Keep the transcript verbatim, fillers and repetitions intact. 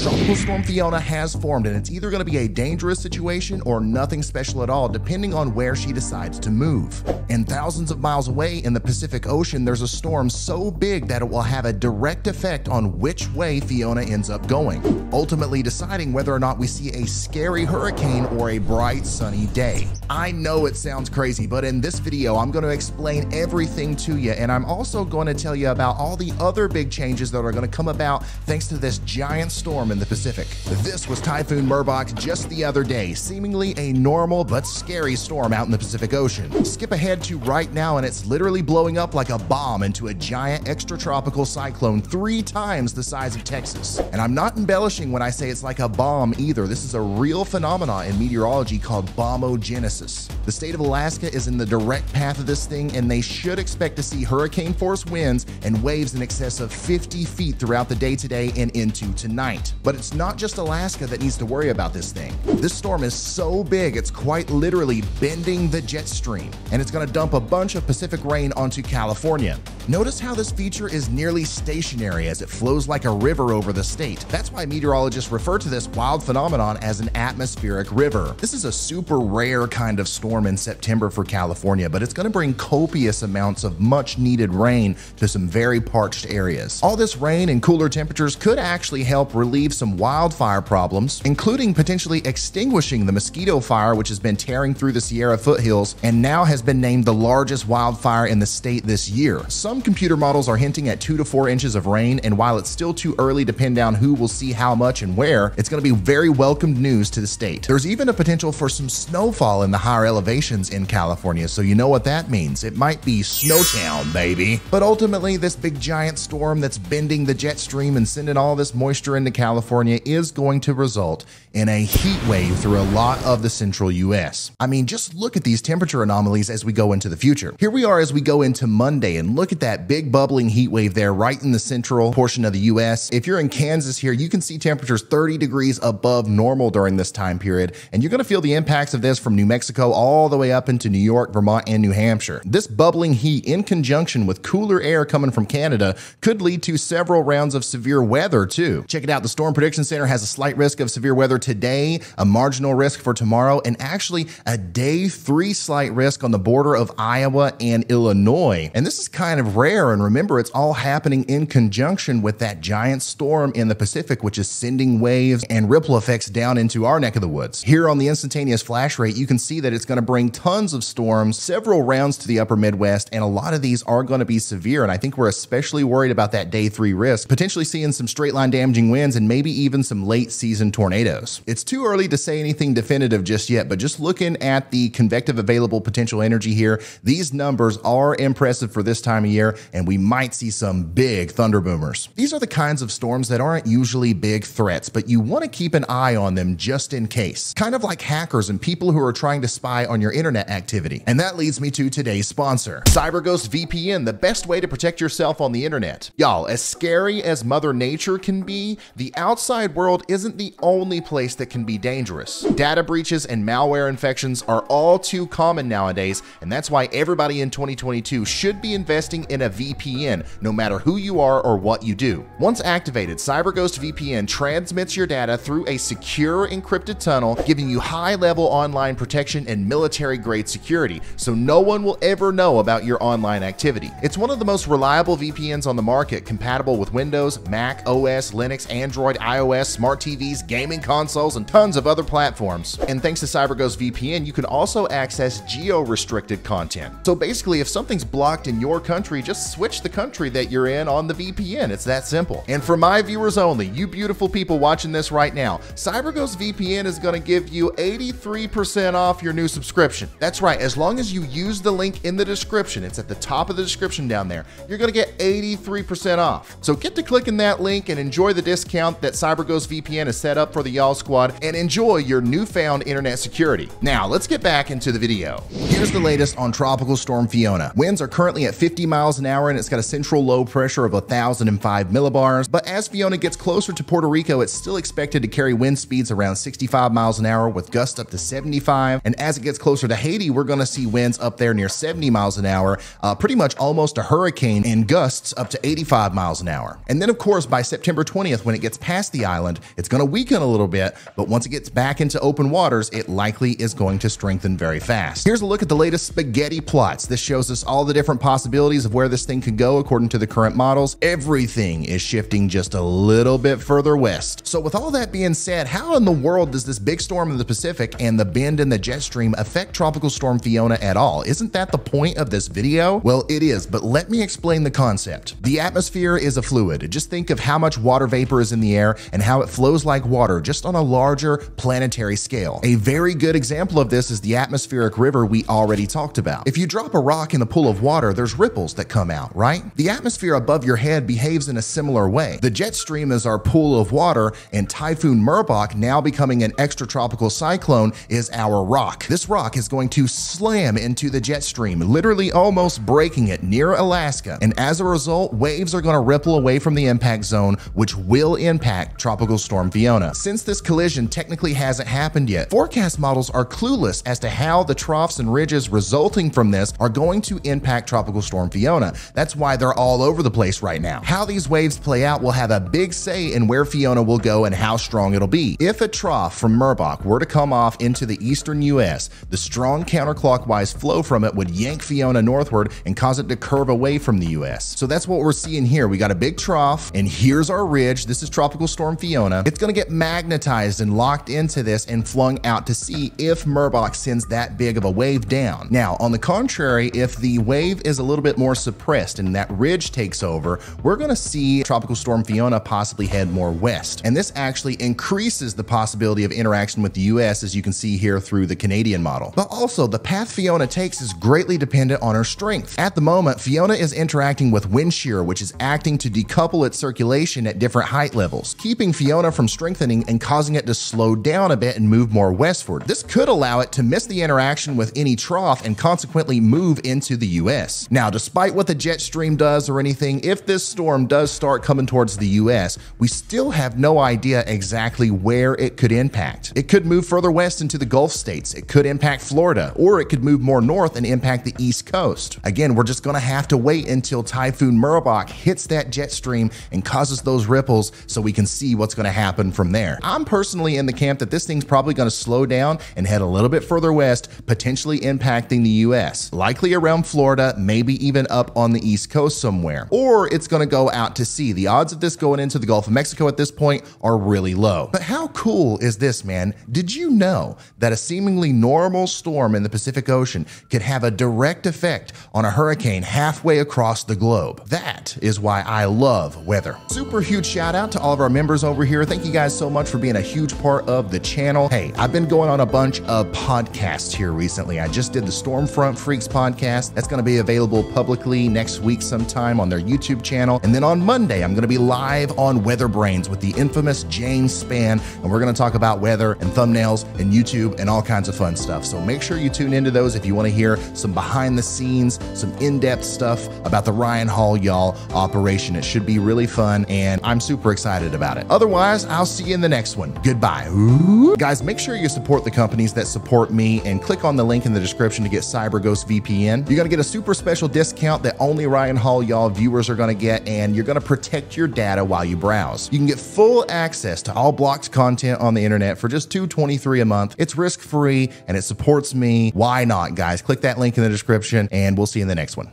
Tropical Storm Fiona has formed, and it's either going to be a dangerous situation or nothing special at all, depending on where she decides to move. And thousands of miles away in the Pacific Ocean, there's a storm so big that it will have a direct effect on which way Fiona ends up going, ultimately deciding whether or not we see a scary hurricane or a bright sunny day. I know it sounds crazy, but in this video, I'm going to explain everything to you, and I'm also going to tell you about all the other big changes that are going to come about thanks to this giant storm in the Pacific. This was Typhoon Merbok just the other day, seemingly a normal but scary storm out in the Pacific Ocean. Skip ahead to right now, and it's literally blowing up like a bomb into a giant extratropical cyclone three times the size of Texas. And I'm not embellishing when I say it's like a bomb either. This is a real phenomenon in meteorology called bombogenesis. The state of Alaska is in the direct path of this thing, and they should expect to see hurricane force winds and waves in excess of fifty feet throughout the day today and into tonight. But it's not just Alaska that needs to worry about this thing. This storm is so big, it's quite literally bending the jet stream, and it's going to dump a bunch of Pacific rain onto California. Notice how this feature is nearly stationary as it flows like a river over the state. That's why meteorologists refer to this wild phenomenon as an atmospheric river. This is a super rare kind of storm in September for California, but it's going to bring copious amounts of much needed rain to some very parched areas. All this rain and cooler temperatures could actually help relieve some wildfire problems, including potentially extinguishing the Mosquito Fire, which has been tearing through the Sierra foothills and now has been named the largest wildfire in the state this year. Some computer models are hinting at two to four inches of rain, and while it's still too early to pin down who will see how much and where, it's going to be very welcomed news to the state. There's even a potential for some snowfall in the higher elevations in California, so you know what that means. It might be Snowtown, baby. But ultimately, this big giant storm that's bending the jet stream and sending all this moisture into California is going to result in a heat wave through a lot of the central U S. I mean, just look at these temperature anomalies as we go into the future. Here we are as we go into Monday, and look at that big bubbling heat wave there right in the central portion of the U S. If you're in Kansas here, you can see temperatures thirty degrees above normal during this time period, and you're going to feel the impacts of this from New Mexico all the way up into New York, Vermont, and New Hampshire. This bubbling heat in conjunction with cooler air coming from Canada could lead to several rounds of severe weather too. Check it out. The Storm Prediction Center has a slight risk of severe weather today, a marginal risk for tomorrow, and actually a day three slight risk on the border of Iowa and Illinois. And this is kind of rare, and remember, it's all happening in conjunction with that giant storm in the Pacific, which is sending waves and ripple effects down into our neck of the woods. Here on the instantaneous flash rate, you can see that it's going to bring tons of storms, several rounds to the upper Midwest, and a lot of these are going to be severe, and I think we're especially worried about that day three risk, potentially seeing some straight line damaging winds and maybe even some late season tornadoes. It's too early to say anything definitive just yet, but just looking at the convective available potential energy here, these numbers are impressive for this time of year, and we might see some big thunder boomers. These are the kinds of storms that aren't usually big threats, but you want to keep an eye on them just in case. Kind of like hackers and people who are trying to spy on your internet activity. And that leads me to today's sponsor, CyberGhost V P N, the best way to protect yourself on the internet. Y'all, as scary as Mother Nature can be, the outside world isn't the only place that can be dangerous. Data breaches and malware infections are all too common nowadays, and that's why everybody in twenty twenty-two should be investing in a V P N, no matter who you are or what you do. Once activated, CyberGhost V P N transmits your data through a secure encrypted tunnel, giving you high-level online protection and military-grade security, so no one will ever know about your online activity. It's one of the most reliable V P Ns on the market, compatible with Windows, Mac O S, Linux, Android, iOS, smart T Vs, gaming consoles, and tons of other platforms. And thanks to CyberGhost V P N, you can also access geo-restricted content. So basically, if something's blocked in your country, just switch the country that you're in on the V P N. It's that simple. And for my viewers only, you beautiful people watching this right now, CyberGhost V P N is going to give you eighty-three percent off your new subscription. That's right. As long as you use the link in the description, it's at the top of the description down there, you're going to get eighty-three percent off. So get to clicking that link and enjoy the discount that CyberGhost V P N has set up for the Y'all Squad, and enjoy your newfound internet security. Now let's get back into the video. Here's the latest on Tropical Storm Fiona. Winds are currently at fifty miles an hour and it's got a central low pressure of one thousand five millibars. But as Fiona gets closer to Puerto Rico, it's still expected to carry wind speeds around sixty-five miles an hour with gusts up to seventy-five. And as it gets closer to Haiti, we're gonna see winds up there near seventy miles an hour, uh, pretty much almost a hurricane, and gusts up to eighty-five miles an hour. And then of course, by September twentieth, when it gets past the island, it's gonna weaken a little bit, but once it gets back into open waters, it likely is going to strengthen very fast. Here's a look at the latest spaghetti plots. This shows us all the different possibilities of where this thing could go according to the current models. Everything is shifting just a little bit further west. So with all that being said, how in the world does this big storm in the Pacific and the bend in the jet stream affect Tropical Storm Fiona at all? Isn't that the point of this video? Well, it is, but let me explain the concept. The atmosphere is a fluid. Just think of how much water vapor is in the air and how it flows like water, just on a larger planetary scale. A very good example of this is the atmospheric river we already talked about. If you drop a rock in a pool of water, there's ripples that come out, right? The atmosphere above your head behaves in a similar way. The jet stream is our pool of water, and Typhoon Merbok, now becoming an extratropical cyclone, is our rock. This rock is going to slam into the jet stream, literally almost breaking it near Alaska. And as a result, waves are going to ripple away from the impact zone, which will impact Tropical Storm Fiona. Since this collision technically hasn't happened yet, forecast models are clueless as to how the troughs and ridges resulting from this are going to impact Tropical Storm Fiona. That's why they're all over the place right now. How these waves play out will have a big say in where Fiona will go and how strong it'll be. If a trough from Merbok were to come off into the eastern U S, the strong counterclockwise flow from it would yank Fiona northward and cause it to curve away from the U S. So that's what we're seeing here. We got a big trough, and here's our ridge. This is Tropical Storm Fiona. It's gonna get magnetized and locked into this and flung out to sea if Merbok sends that big of a wave down. Now, on the contrary, if the wave is a little bit more suppressed and that ridge takes over, we're gonna see Tropical Storm Fiona possibly head more west. And this actually increases the possibility of interaction with the U S, as you can see here through the Canadian model. But also, the path Fiona takes is greatly dependent on her strength. At the moment, Fiona is interacting with wind shear, which is acting to decouple its circulation at different height levels, keeping Fiona from strengthening and causing it to slow down a bit and move more westward. This could allow it to miss the interaction with any trough and consequently move into the U S. Now, despite what the jet stream does or anything, if this storm does start coming towards the U S, we still have no idea exactly where it could impact. It could move further west into the Gulf states, it could impact Florida, or it could move more north and impact the East Coast. Again, we're just gonna have to wait until Typhoon Merbok hits that jet stream and causes those ripples so we can see what's gonna happen from there. I'm personally in the camp that this thing's probably gonna slow down and head a little bit further west, potentially impacting the U S, likely around Florida, maybe even up on the East Coast somewhere, or it's gonna go out to sea. The odds of this going into the Gulf of Mexico at this point are really low. But how cool is this, man? Did you know that a seemingly normal storm in the Pacific Ocean could have a direct effect on a hurricane halfway across the globe? That is why I love weather. Super huge shout out to all of our members over here. Thank you guys so much for being a huge part of the channel. Hey, I've been going on a bunch of podcasts here recently. I just did the Stormfront Freaks podcast. That's gonna be available publicly next week sometime on their YouTube channel. And then on Monday, I'm gonna be live on Weather Brains with the infamous James Spann, and we're gonna talk about weather and thumbnails and YouTube and all kinds of fun stuff. So make sure you tune into those if you wanna hear some behind the scenes, some in-depth stuff about the Ryan Hall, y'all, operation. It should be really fun, and I'm super excited about it. Otherwise, I'll see you in the next one. Goodbye. Ooh. Guys, make sure you support the companies that support me and click on the link in the description to get CyberGhost V P N. You're gonna get a super special discount that only Ryan Hall, y'all, viewers are gonna get, and you're gonna protect your data while you browse. You can get full access to all blocked content on the internet for just two dollars and twenty-three cents a month. It's risk-free and it supports me. Why not, guys? Click that link in the description and we'll see you in the next one.